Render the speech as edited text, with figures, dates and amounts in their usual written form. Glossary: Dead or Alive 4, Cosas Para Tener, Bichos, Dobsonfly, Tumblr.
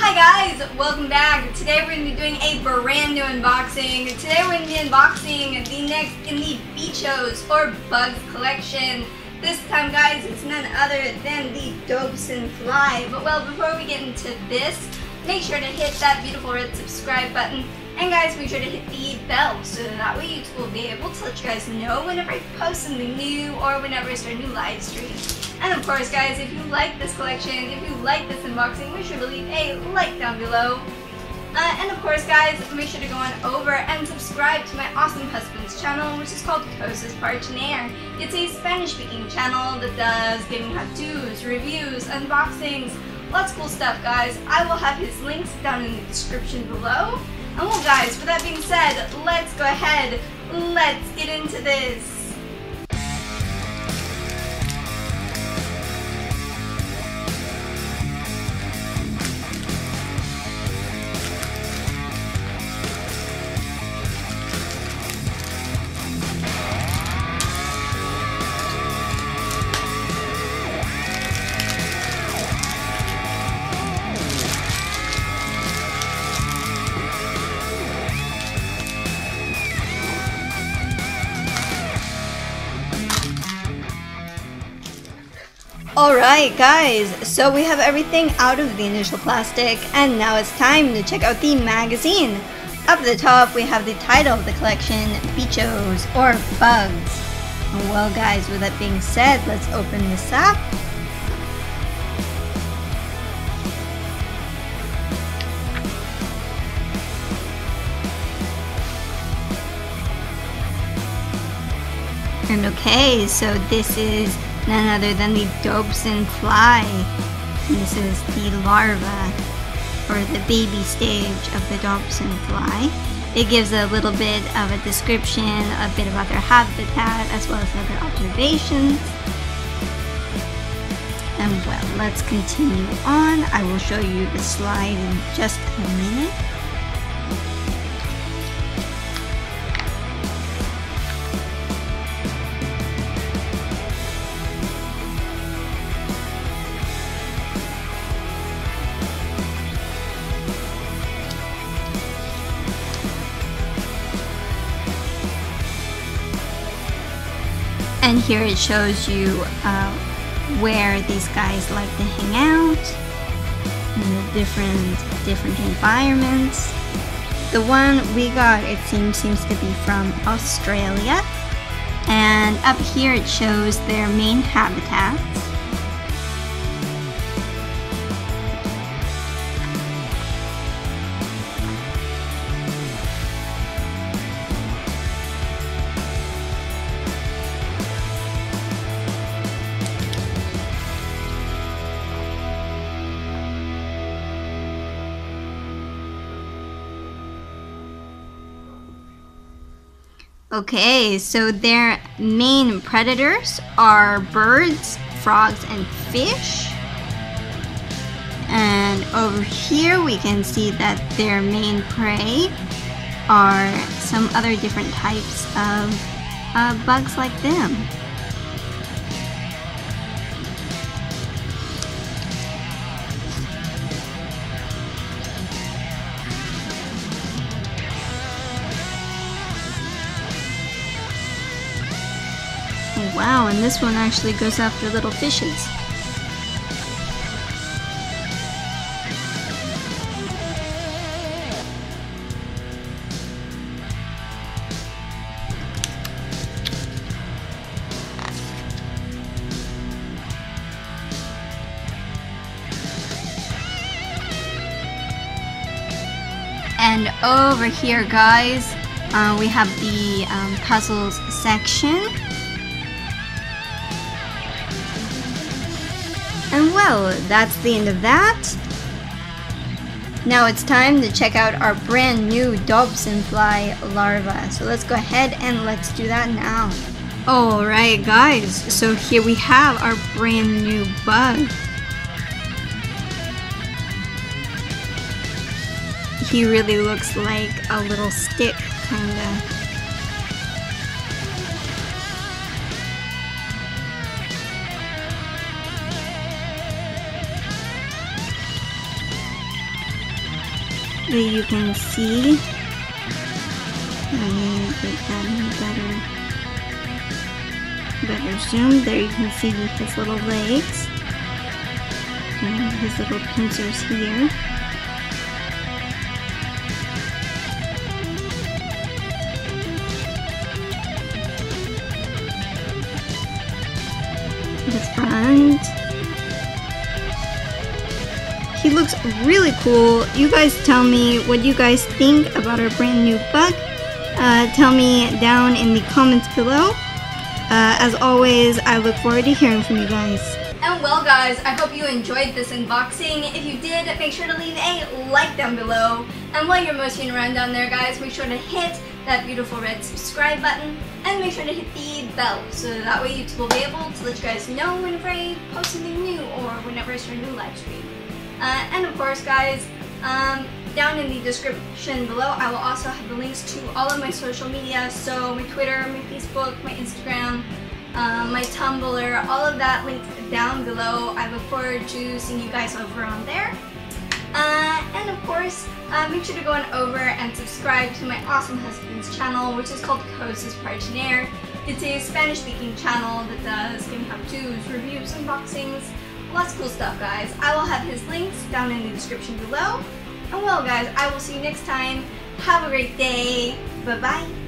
Hi guys, welcome back. Today we're going to be doing a brand new unboxing. Today we're going to be unboxing the next in the Bichos or Bugs collection. This time guys, it's none other than the Dobsonfly. But well, before we get into this, make sure to hit that beautiful red subscribe button. And guys, make sure to hit the bell so that way YouTube will be able to let you guys know whenever I post something new or whenever I start a new live stream. And of course guys, if you like this collection, if you like this unboxing, make sure to leave a like down below. And of course guys, make sure to go on over and subscribe to my awesome husband's channel, which is called Cosas Para Tener. It's a Spanish-speaking channel that does gaming how-tos, reviews, unboxings, lots of cool stuff guys. I will have his links down in the description below. And well guys, with that being said, let's go ahead, let's get into this. Alright guys, so we have everything out of the initial plastic and now it's time to check out the magazine. Up at the top we have the title of the collection, Bichos or Bugs. Well guys, with that being said, let's open this up. And okay, so this is none other than the Dobsonfly. This is the larva, or the baby stage of the Dobsonfly. It gives a little bit of a description, a bit about their habitat, as well as other observations. And well, let's continue on. I will show you the slide in just a minute. And here it shows you where these guys like to hang out in the different environments. The one we got, it seems to be from Australia. And up here it shows their main habitats. Okay, so their main predators are birds, frogs, and fish. And over here we can see that their main prey are some other different types of bugs like them. Wow, and this one actually goes after little fishes. And over here, guys, we have the puzzles section. And well, that's the end of that. Now it's time to check out our brand new Dobsonfly larva. So let's go ahead and let's do that now. Alright guys, so here we have our brand new bug. He really looks like a little stick, kinda. that you can see. I mean, with better zoom. There you can see his little legs and his little pincers here. The front. He looks really cool. You guys tell me what you guys think about our brand new bug. Tell me down in the comments below. As always, I look forward to hearing from you guys. And well guys, I hope you enjoyed this unboxing. If you did, make sure to leave a like down below. And while you're moseying around down there guys, make sure to hit that beautiful red subscribe button and make sure to hit the bell so that way YouTube will be able to let you guys know whenever I post something new or whenever I start a new live stream. And of course guys, down in the description below I will also have the links to all of my social media, so my Twitter, my Facebook, my Instagram, my Tumblr, all of that linked down below. I look forward to seeing you guys over on there. And of course, make sure to go on over and subscribe to my awesome husband's channel, which is called Cosas Para Tener. It's a Spanish-speaking channel that does game how-tos, reviews, unboxings, lots of cool stuff, guys. I will have his links down in the description below. And well, guys, I will see you next time. Have a great day. Bye-bye.